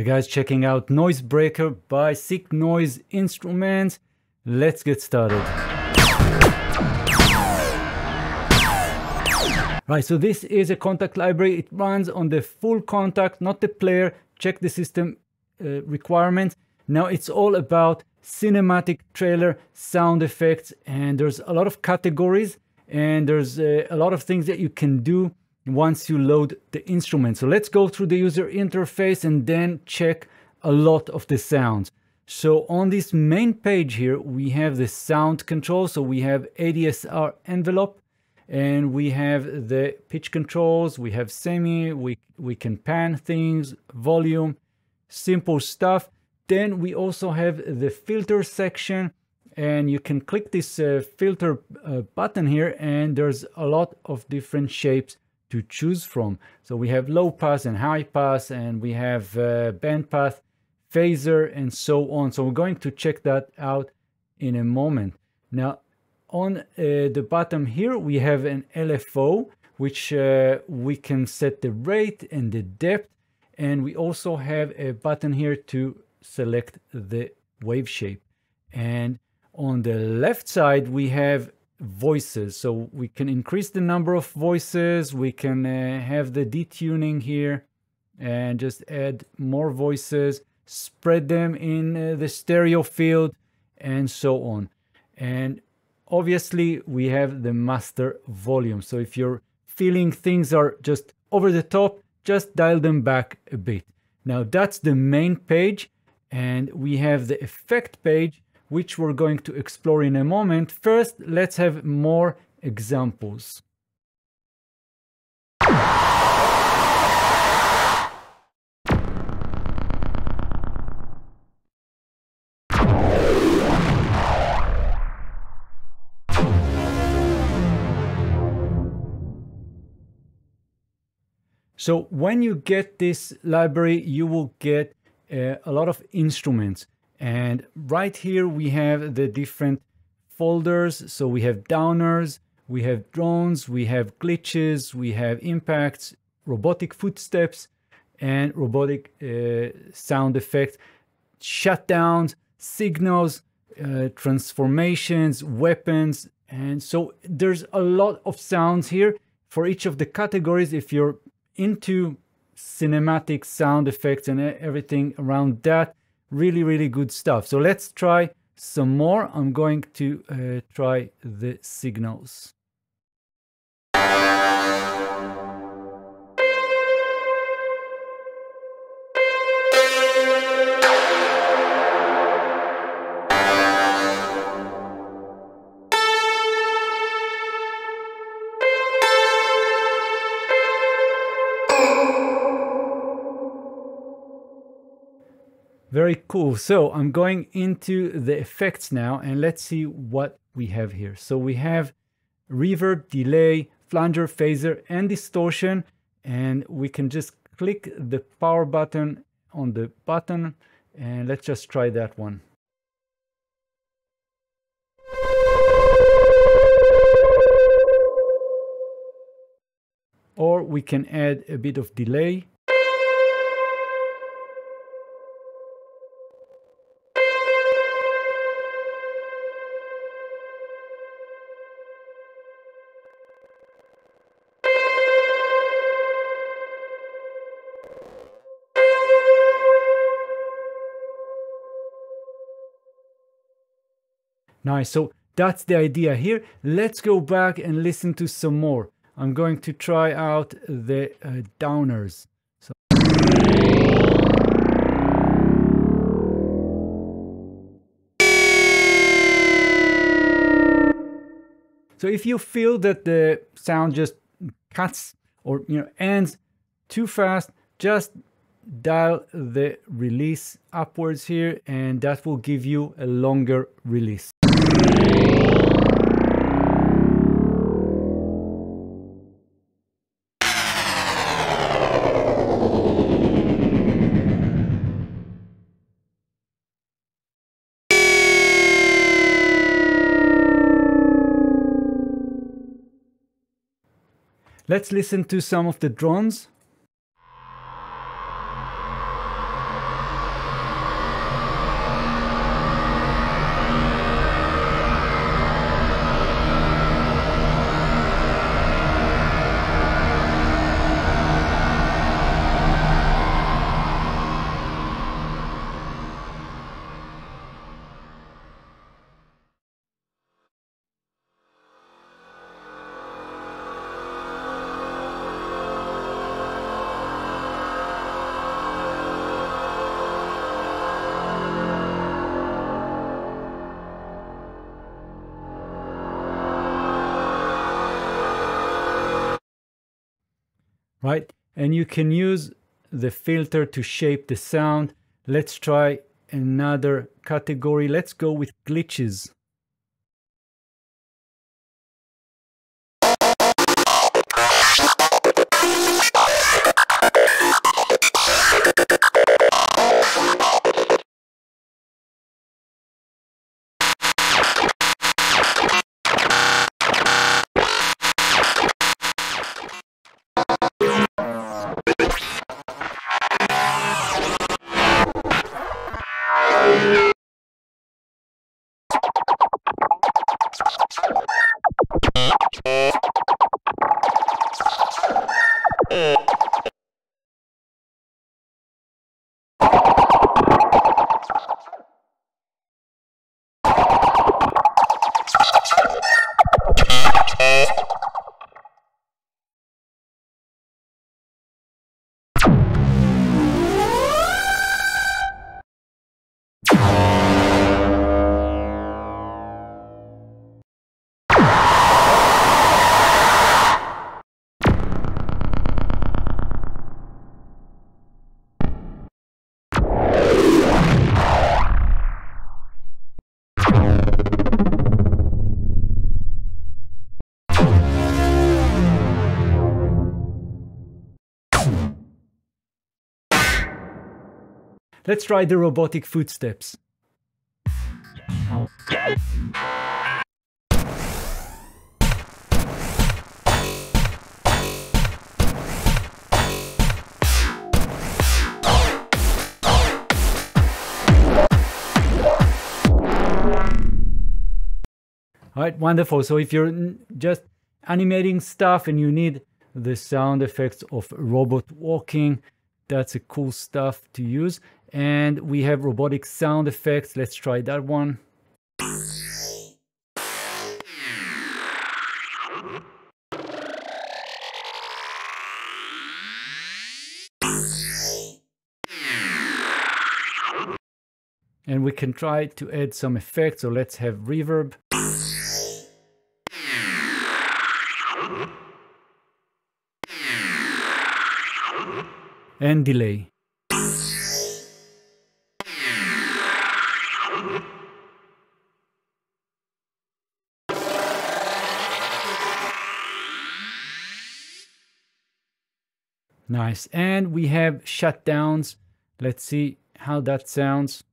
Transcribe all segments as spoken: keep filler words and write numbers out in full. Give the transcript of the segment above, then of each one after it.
Hey guys, checking out NoizeBreaker by Sick Noise Instruments. Let's get started. Right, so this is a Kontakt library. It runs on the full Kontakt, not the player. Check the system uh, requirements. Now it's all about cinematic trailer, sound effects, and there's a lot of categories and there's uh, a lot of things that you can do once you load the instrument. So let's go through the user interface and then check a lot of the sounds. So on this main page here, we have the sound control. So we have A D S R envelope and we have the pitch controls. We have semi, we, we can pan things, volume, simple stuff. Then we also have the filter section and you can click this uh, filter uh, button here and there's a lot of different shapes to choose from. So we have low pass and high pass and we have uh, bandpass, phaser and so on. So we're going to check that out in a moment. Now on uh, the bottom here we have an L F O which uh, we can set the rate and the depth, and we also have a button here to select the wave shape. And on the left side we have voices, so we can increase the number of voices, we can uh, have the detuning here and just add more voices, spread them in uh, the stereo field and so on. And obviously we have the master volume, so if you're feeling things are just over the top, just dial them back a bit. Now that's the main page, and we have the effect page which we're going to explore in a moment. First, let's have more examples. So when you get this library, you will get uh, a lot of instruments. And right here we have the different folders. So we have downers, we have drones, we have glitches, we have impacts, robotic footsteps, and robotic uh, sound effects, shutdowns, signals, uh, transformations, weapons. And so there's a lot of sounds here for each of the categories. If you're into cinematic sound effects and everything around that, really, really good stuff. So let's try some more. I'm going to uh, try the signals. Very cool. So I'm going into the effects now and let's see what we have here. So we have reverb, delay, flanger, phaser and distortion, and we can just click the power button on the button and let's just try that one. Or we can add a bit of delay. Nice. So that's the idea here. Let's go back and listen to some more. I'm going to try out the uh, downers. So So if you feel that the sound just cuts or, you know, ends too fast, just dial the release upwards here and that will give you a longer release. Let's listen to some of the drones. right? And you can use the filter to shape the sound. Let's try another category. Let's go with glitches. Let's try the robotic footsteps. All right, wonderful. So if you're just animating stuff and you need the sound effects of robot walking, that's a cool stuff to use. And we have robotic sound effects. Let's try that one. And we can try to add some effects. So let's have reverb. And delay. Nice. And we have shutdowns. Let's see how that sounds.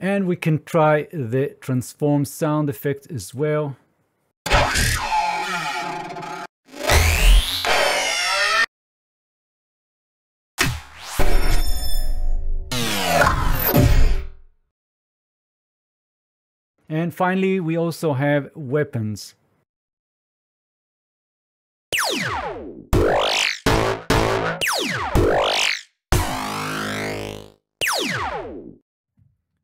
And we can try the transform sound effect as well. And finally, we also have weapons.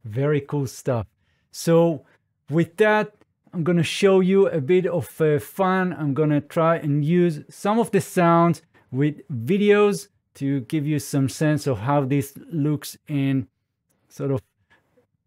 Very cool stuff. So with that, I'm going to show you a bit of uh, fun. I'm going to try and use some of the sounds with videos to give you some sense of how this looks in sort of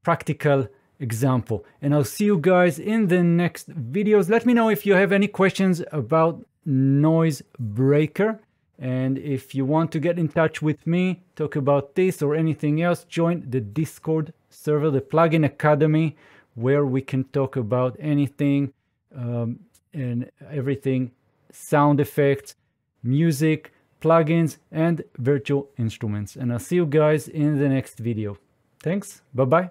practical example. And I'll see you guys in the next videos. Let me know if you have any questions about NoizeBreaker. And if you want to get in touch with me, talk about this or anything else, join the Discord server, the Plugin Academy, where we can talk about anything um, and everything, sound effects, music, plugins, and virtual instruments. And I'll see you guys in the next video. Thanks. Bye-bye.